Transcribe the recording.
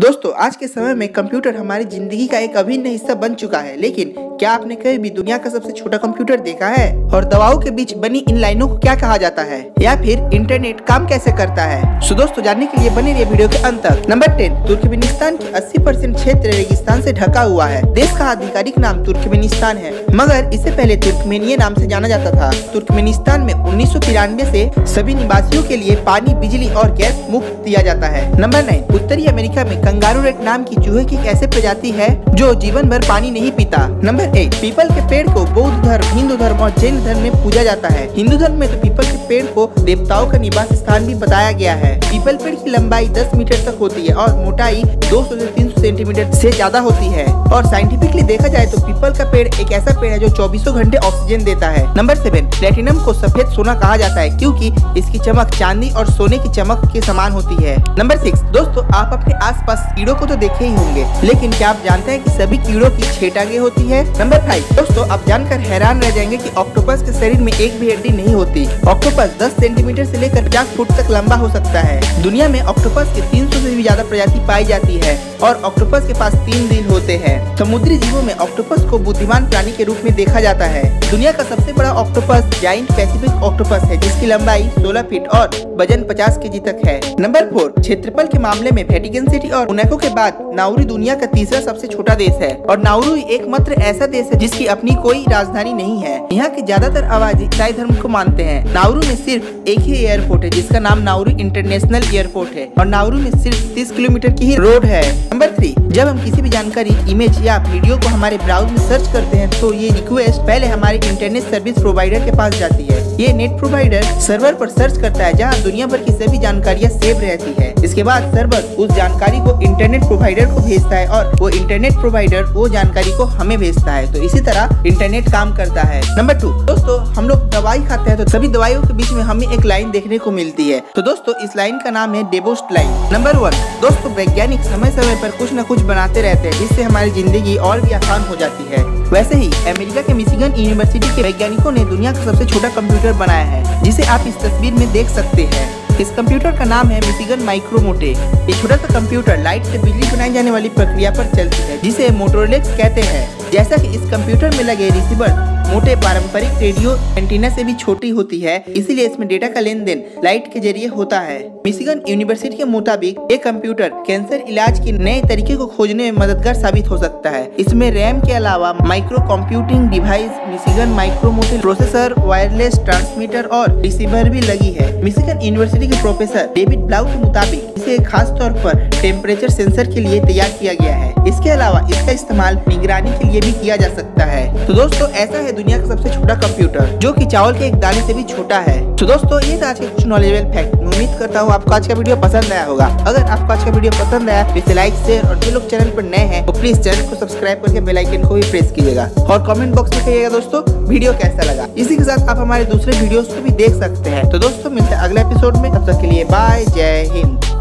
दोस्तों आज के समय में कंप्यूटर हमारी जिंदगी का एक अभिन्न हिस्सा बन चुका है, लेकिन क्या आपने कभी भी दुनिया का सबसे छोटा कंप्यूटर देखा है? और दबाव के बीच बनी इन लाइनों को क्या कहा जाता है, या फिर इंटरनेट काम कैसे करता है? सो दोस्तों जानने के लिए बने रहिए वीडियो के अंत तक। नंबर 10, तुर्कमेनिस्तान की 80% क्षेत्र रेगिस्तान से ढका हुआ है। देश का आधिकारिक नाम तुर्कमेनिस्तान है, मगर इसे पहले तुर्कमेनिया नाम से जाना जाता था। तुर्कमेनिस्तान में 1993 से सभी निवासियों के लिए पानी, बिजली और गैस मुफ्त दिया जाता है। नंबर 9, उत्तरी अमेरिका में अंगारू रेट नाम की चूहे की एक ऐसी प्रजाति है जो जीवन भर पानी नहीं पीता। नंबर 8, पीपल के पेड़ को बौद्ध धर्म, हिंदू धर्म और जैन धर्म में पूजा जाता है। हिंदू धर्म में तो पीपल के पेड़ को देवताओं का निवास स्थान भी बताया गया है। पीपल पेड़ की लंबाई 10 मीटर तक होती है और मोटाई 200 से 300 सेंटीमीटर से ज्यादा होती है। और साइंटिफिकली देखा जाए तो पीपल का पेड़ एक ऐसा पेड़ है जो 2400 घंटे ऑक्सीजन देता है। नंबर 7, प्लेटिनम को सफेद सोना कहा जाता है क्योंकि इसकी चमक चांदी और सोने की चमक के समान होती है। नंबर 6, दोस्तों आप अपने आसपास कीड़ों को तो देखे ही होंगे, लेकिन क्या आप जानते हैं कि सभी कीड़ों की 6 टांगे होती है? नंबर 5, दोस्तों आप जानकर हैरान रह जाएंगे कि ऑक्टोपस के शरीर में एक भी हड्डी नहीं होती। ऑक्टोपस 10 सेंटीमीटर से लेकर 50 फुट तक लंबा हो सकता है। दुनिया में ऑक्टोपस की 300 से भी ज्यादा प्रजाति पाई जाती है और ऑक्टोपस के पास 3 दिल होते हैं। समुद्री जीवों में ऑक्टोपस को बुद्धिमान प्राणी के रूप में देखा जाता है। दुनिया का सबसे बड़ा ऑक्टोपस जायंट पैसिफिक ऑक्टोपस है, जिसकी लंबाई 16 फीट और वजन 50 केजी तक है। नंबर 4, क्षेत्रफल के मामले में वेटिकन सिटी और मोनाको के बाद नाउरू दुनिया का तीसरा सबसे छोटा देश है। और नाउरू एकमात्र ऐसा देश है जिसकी अपनी कोई राजधानी नहीं है। यहाँ की ज्यादातर आबादी ईसाई धर्म को मानते हैं। नाउरू में सिर्फ एक ही एयरपोर्ट है जिसका नाम नाउरू इंटरनेशनल एयरपोर्ट है, और नाउरू में सिर्फ 30 किलोमीटर की ही रोड है। नंबर 3, जब हम किसी भी जानकारी, इमेज या वीडियो को हमारे ब्राउज में सर्च करते हैं तो ये रिक्वेस्ट पहले हमारे इंटरनेट सर्विस प्रोवाइडर के पास जाती है। ये नेट प्रोवाइडर सर्वर पर सर्च करता है जहाँ दुनिया भर की सभी जानकारियाँ सेव रहती है। इसके बाद सर्वर उस जानकारी को इंटरनेट प्रोवाइडर को भेजता है और वो इंटरनेट प्रोवाइडर वो जानकारी को हमें भेजता है। तो इसी तरह इंटरनेट काम करता है। नंबर 2, दोस्तों हम लोग दवाई खाते हैं तो सभी दवाइयों के बीच में हमें एक लाइन देखने को मिलती है। तो दोस्तों इस लाइन का नाम है डेबोस्ट लाइन। नंबर 1, दोस्तों वैज्ञानिक समय समय पर कुछ न कुछ बनाते रहते हैं जिससे हमारी जिंदगी और भी आसान हो जाती है। वैसे ही अमेरिका के मिशिगन यूनिवर्सिटी के वैज्ञानिकों ने दुनिया का सबसे छोटा कंप्यूटर बनाया है, जिसे आप इस तस्वीर में देख सकते हैं। इस कंप्यूटर का नाम है मिशिगन माइक्रोमोटर। ये छोटा सा कंप्यूटर लाइट से बिजली बनाई जाने वाली प्रक्रिया पर चलती है, जिसे मोटोरलेक्स कहते हैं। जैसा कि इस कंप्यूटर में लगे रिसीवर मोटे पारंपरिक रेडियो एंटीना से भी छोटी होती है, इसीलिए इसमें डेटा का लेन देन लाइट के जरिए होता है। मिशिगन यूनिवर्सिटी के मुताबिक ये कंप्यूटर कैंसर इलाज के नए तरीके को खोजने में मददगार साबित हो सकता है। इसमें रैम के अलावा micro computing device, Michigan micromotor processor, wireless transmitter और रिसीवर भी लगी है। मिशिगन यूनिवर्सिटी के प्रोफेसर डेविड ब्लाउ के मुताबिक इसे खास तौर पर टेम्परेचर सेंसर के लिए तैयार किया गया है। इसके अलावा इसका इस्तेमाल निगरानी के लिए भी किया जा सकता है। तो दोस्तों ऐसा है दुनिया का सबसे छोटा कंप्यूटर, जो कि चावल के एक दाने से भी छोटा है। तो दोस्तों ये था आज के कुछ नॉलेजेबल फैक्ट। उम्मीद करता हूँ आपको आज का वीडियो पसंद आया होगा। अगर आपको आज का वीडियो पसंद आया तो इसे लाइक, शेयर और जो लोग चैनल पर नए हैं वो प्लीज चैनल को सब्सक्राइब करके बेल आइकन को भी प्रेस कीजिएगा और कमेंट बॉक्स में कहिएगा दोस्तों वीडियो कैसा लगा। इसी के साथ आप हमारे दूसरे वीडियोस को भी देख सकते हैं। तो दोस्तों मिलते हैं अगले एपिसोड में, तब तक के लिए बाय, जय हिंद।